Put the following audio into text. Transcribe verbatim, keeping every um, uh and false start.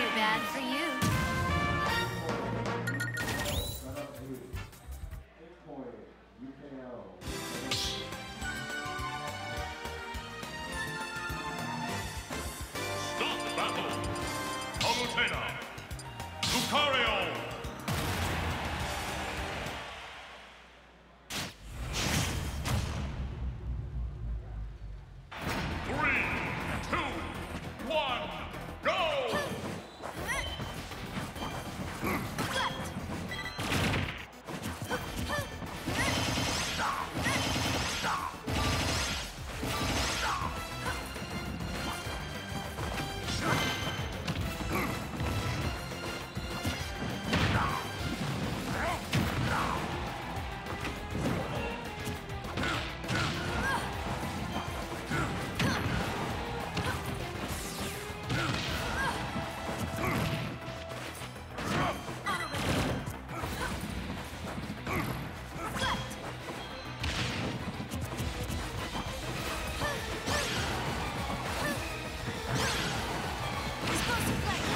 Too bad for you. Stop the battle. Palutena. Lucario. Let's go.